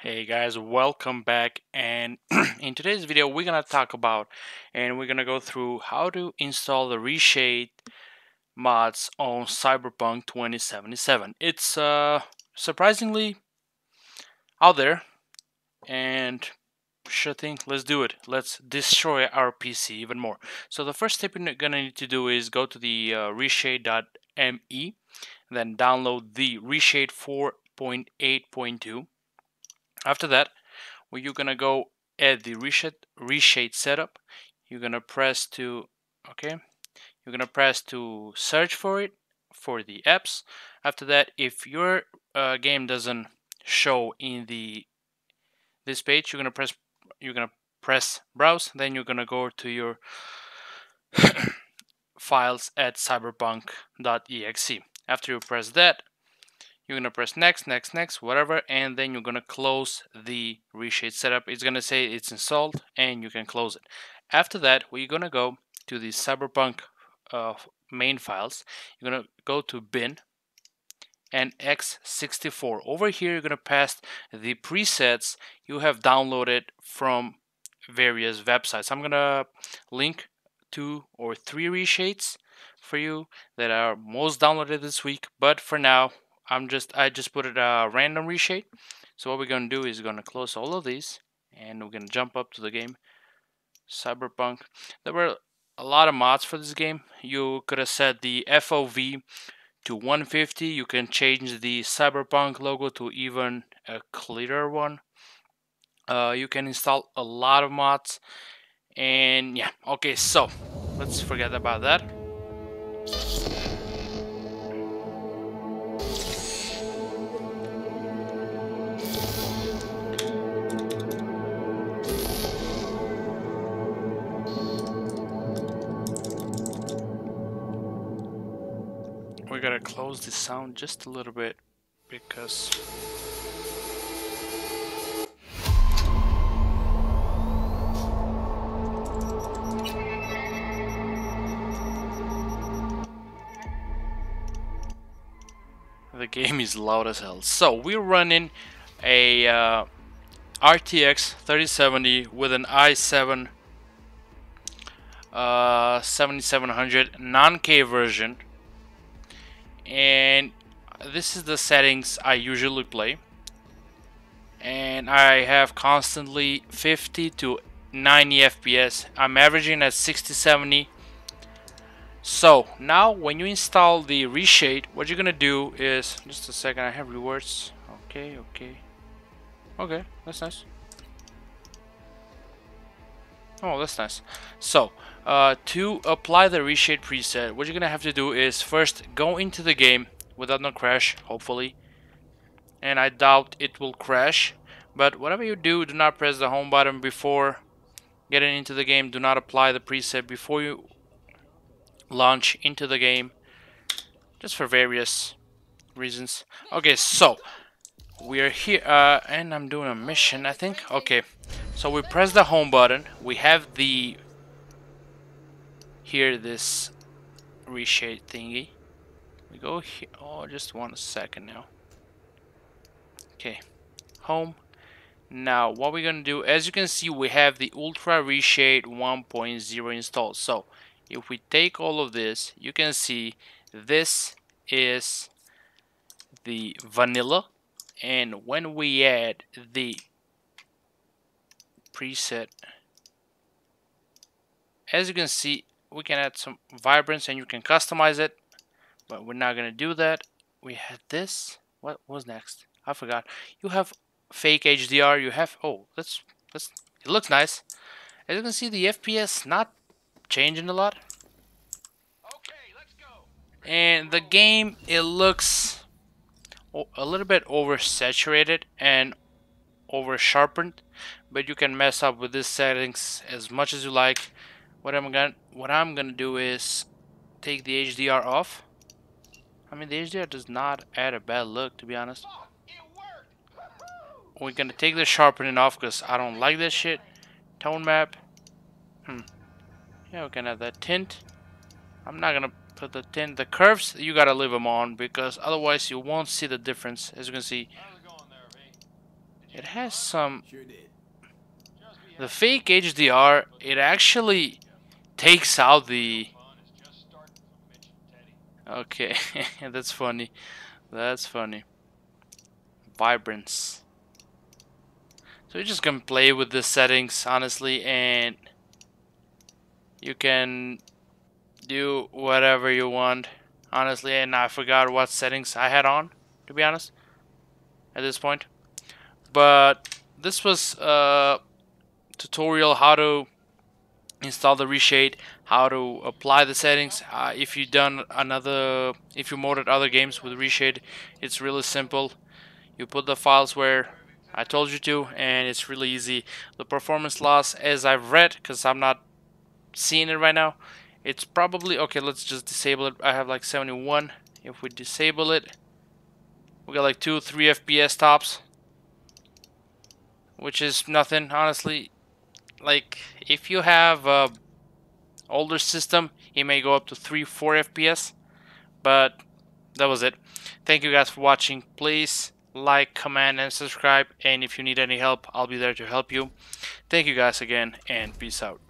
Hey guys, welcome back, and in today's video we're gonna talk about and we're gonna go through how to install the ReShade mods on Cyberpunk 2077. It's surprisingly out there, and sure thing, let's do it. Let's destroy our PC even more. So the first step you're gonna need to do is go to the reshade.me, then download the ReShade 4.8.2. After that, well, you're gonna go at the reshade setup. You're gonna press to search for it, for the apps. After that, if your game doesn't show in this page, you're gonna press browse. Then you're gonna go to your files at cyberpunk.exe. After you press that, you're gonna press next, next, next, whatever, and then you're gonna close the ReShade setup. It's gonna say it's installed, and you can close it. After that, we're gonna go to the Cyberpunk main files. You're gonna go to bin and x64. Over here, you're gonna paste the presets you have downloaded from various websites. I'm gonna link 2 or 3 ReShades for you that are most downloaded this week, but for now, I just put it a random reshade. So what we're gonna do is gonna close all of these, and we're gonna jump up to the game Cyberpunk. There were a lot of mods for this game. You could have set the FOV to 150. You can change the Cyberpunk logo to even a clearer one. You can install a lot of mods, and yeah, okay. So let's forget about that. We gotta close the sound just a little bit because the game is loud as hell. So we're running a RTX 3070 with an i7 7700 non-K version. And this is the settings I usually play, and I have constantly 50 to 90 FPS. I'm averaging at 60-70. So now when you install the ReShade, what you're gonna do is, just a second, I have rewards. Okay, that's nice. Oh, that's nice. So to apply the ReShade preset, what you're gonna have to do is first go into the game without no crash, hopefully, and I doubt it will crash, but whatever you do, do not press the home button before getting into the game. Do not apply the preset before you launch into the game, just for various reasons. Okay, so we're here, and I'm doing a mission, I think. Okay, so we press the home button. We have the this reshade thingy. We go here. Oh, just 1 second now. Okay, home. Now what we're gonna do, as you can see, we have the Ultra Reshade 1.0 installed. So if we take all of this, you can see this is the vanilla, and when we add the preset, as you can see, we can add some vibrance and you can customize it, but we're not gonna do that. We had this. What was next? I forgot. You have fake HDR. You have, oh, that's it looks nice. As you can see, the FPS not changing a lot. Okay, let's go. And the game, it looks a little bit oversaturated and over sharpened, but you can mess up with these settings as much as you like. What I'm gonna do is take the HDR off. I mean, the HDR does not add a bad look, to be honest. We're gonna take the sharpening off because I don't like this shit. Tone map. Yeah, we can add that tint. I'm not gonna put the tint. The curves, you gotta leave them on because otherwise you won't see the difference. As you can see, It has some... The fake HDR, it actually takes out the... Okay, that's funny. That's funny. Vibrance. So you just can play with the settings, honestly, and you can do whatever you want, honestly. And I forgot what settings I had on, to be honest, at this point. But this was tutorial how to install the ReShade, how to apply the settings. If you've done another, if you modded other games with ReShade, it's really simple. You put the files where I told you to, and it's really easy. The performance loss, as I've read, because I'm not seeing it right now, it's probably okay. Let's just disable it. I have like 71. If we disable it, we got like 2-3 FPS tops, which is nothing, honestly. Like, if you have a older system, it may go up to 3-4 FPS, but that was it. Thank you guys for watching. Please like, comment, and subscribe, and if you need any help, I'll be there to help you. Thank you guys again, and peace out.